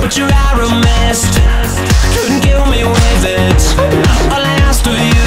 But your arrow missed, couldn't kill me with it. All I asked of you